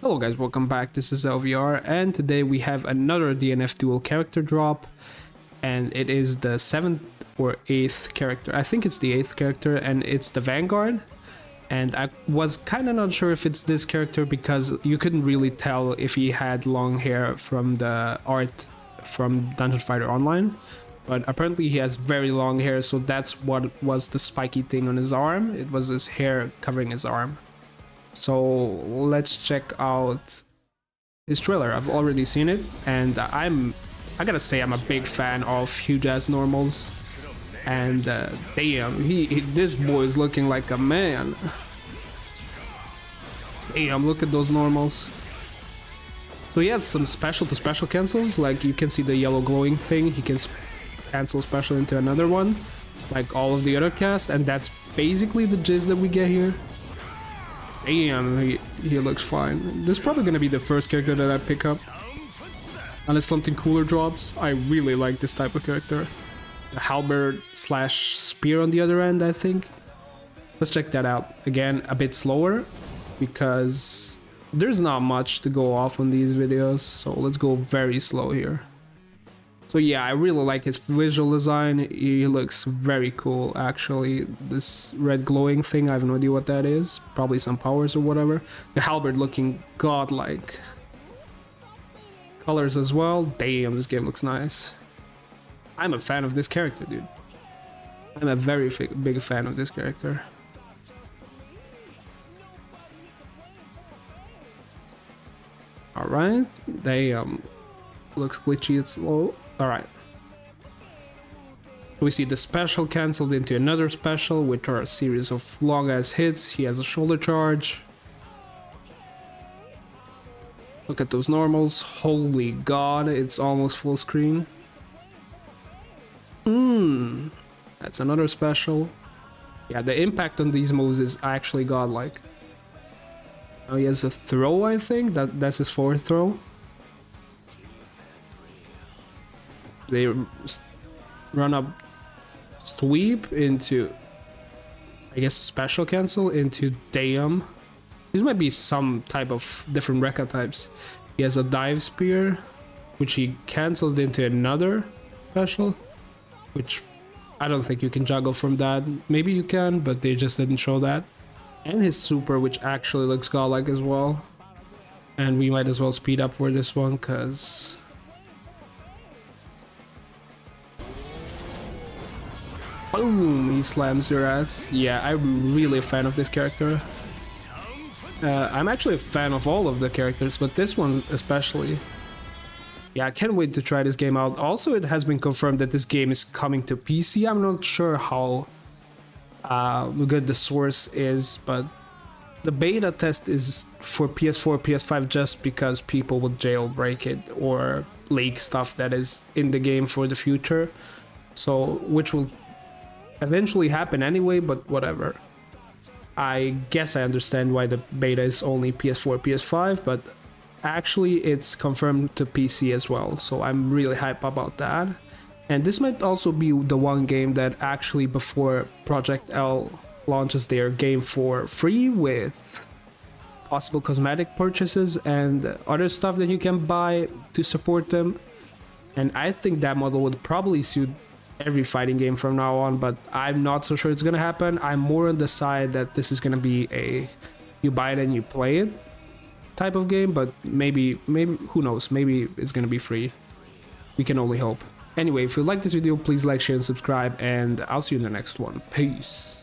Hello guys, welcome back. This is LVR and today we have another DNF duel character drop, and it is the 7th or 8th character. I think it's the 8th character and it's the Vanguard. And I was kind of not sure if it's this character because you couldn't really tell if he had long hair from the art from Dungeon Fighter Online. But apparently he has very long hair, so that's what was the spiky thing on his arm. It was his hair covering his arm. So let's check out his trailer. I've already seen it, and I gotta say I'm a big fan of huge ass normals. And damn, this boy is looking like a man. Damn, look at those normals. So he has some special to special cancels, like you can see the yellow glowing thing. He can cancel special into another one, like all of the other cast, and that's basically the gist that we get here. Damn, he looks fine. This is probably gonna be the first character that I pick up. Unless something cooler drops. I really like this type of character. The halberd slash spear on the other end, I think. Let's check that out. Again, a bit slower, because there's not much to go off on these videos, so let's go very slow here. So yeah, I really like his visual design. He looks very cool, actually. This red glowing thing, I have no idea what that is. Probably some powers or whatever. The halberd looking godlike. Colors as well. Damn, this game looks nice. I'm a fan of this character, dude. I'm a very big fan of this character. Alright. Damn. Looks glitchy, it's low. Alright. We see the special cancelled into another special, which are a series of long ass hits. He has a shoulder charge. Look at those normals. Holy god, it's almost full screen. That's another special. Yeah, the impact on these moves is actually godlike. Now he has a throw, I think. That's his forward throw. They run up sweep into, I guess, special cancel into damn. This might be some type of different Rekka types. He has a dive spear, which he cancelled into another special, which I don't think you can juggle from that. Maybe you can, but they just didn't show that. And his super, which actually looks godlike as well. And we might as well speed up for this one, because boom! He slams your ass. Yeah, I'm really a fan of this character. I'm actually a fan of all of the characters, but this one especially. Yeah, I can't wait to try this game out. Also, it has been confirmed that this game is coming to PC. I'm not sure how good the source is, but the beta test is for PS4, PS5 just because people would jailbreak it or leak stuff that is in the game for the future. So, which will eventually happen anyway, but whatever. I guess I understand why the beta is only PS4, PS5, but actually it's confirmed to PC as well, so I'm really hyped about that. And this might also be the one game that actually before Project L launches their game for free with possible cosmetic purchases and other stuff that you can buy to support them. And I think that model would probably suit every fighting game from now on, but I'm not so sure it's gonna happen. I'm more on the side that this is gonna be a you buy it and you play it type of game, but maybe who knows, maybe it's gonna be free. We can only hope. Anyway, if you like this video, please like, share and subscribe, and I'll see you in the next one. Peace.